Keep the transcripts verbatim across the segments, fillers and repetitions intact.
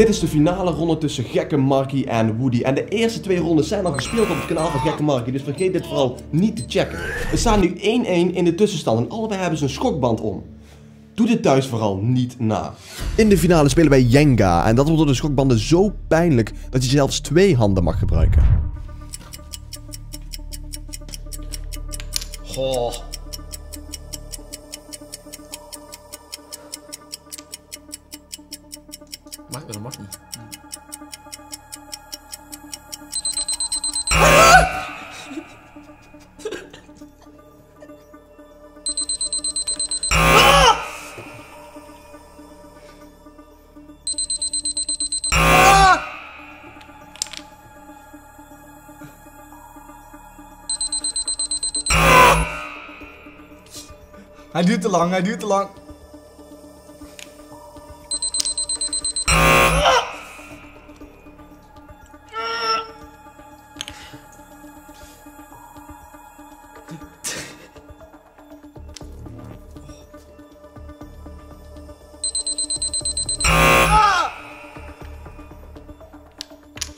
Dit is de finale ronde tussen Gekke Markie en Woody. En de eerste twee rondes zijn al gespeeld op het kanaal van Gekke Markie. Dus vergeet dit vooral niet te checken. We staan nu één één in de tussenstand en allebei hebben ze een schokband om. Doe dit thuis vooral niet na. In de finale spelen wij Jenga. En dat wordt door de schokbanden zo pijnlijk dat je zelfs twee handen mag gebruiken. Goh. Maar dat mag niet. Ah! Ah! Ah! Ah! Hij duurt te lang, hij duurt te lang.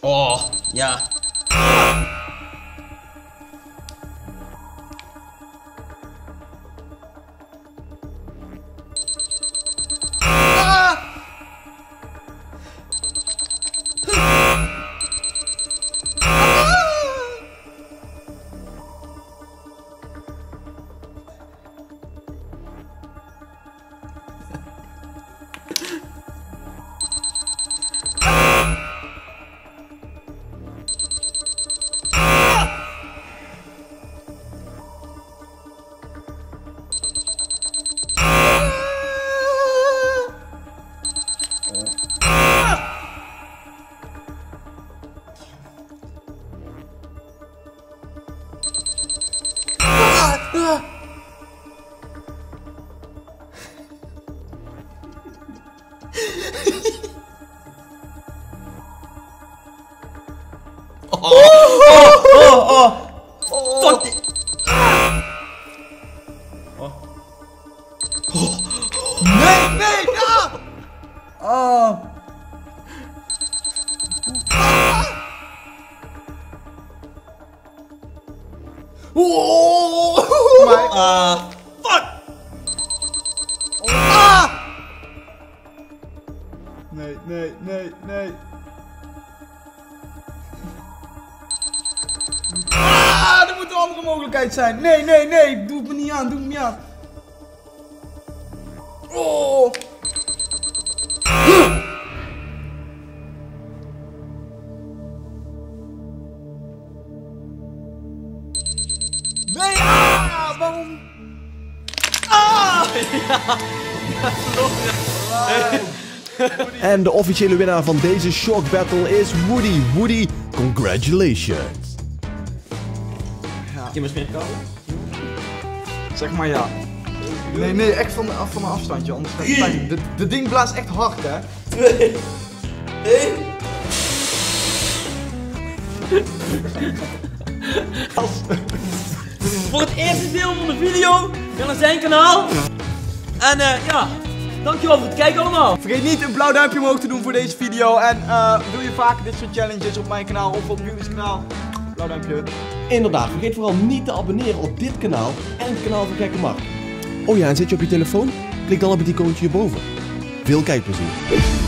Oh, ja. Ah. Ah. Ah. Ah. Oh, oh, oh, oh, oh. Fuck it. Ah. Oh. Oh. Nee, nee, ah. Oh. Ah. Oh. My. Ah. Fuck. Oh. Ah. Nee, nee, nee, nee. Ah, er moet een andere mogelijkheid zijn. Nee, nee, nee. Doe het me niet aan, doe het me niet aan. Oh. Nee, ah, waarom? Ah! Ja, ja, en de officiële winnaar van deze shock battle is Woody. Woody, congratulations. Je moet meer kouden? Zeg maar ja. Nee, nee, echt van, van mijn afstandje, anders gaat het pijn. De, de ding blaast echt hard, hè? Twee. Eén. Als... Voor het eerste deel van de video, ga naar zijn kanaal. En uh, ja, dankjewel voor het kijken allemaal. Vergeet niet een blauw duimpje omhoog te doen voor deze video. En uh, wil je vaker dit soort challenges op mijn kanaal of op Julie's kanaal? Blauw duimpje. Inderdaad, vergeet vooral niet te abonneren op dit kanaal en het kanaal van Gekke Markie. Oh ja, en zit je op je telefoon? Klik dan op het icoontje hierboven. Veel kijkplezier!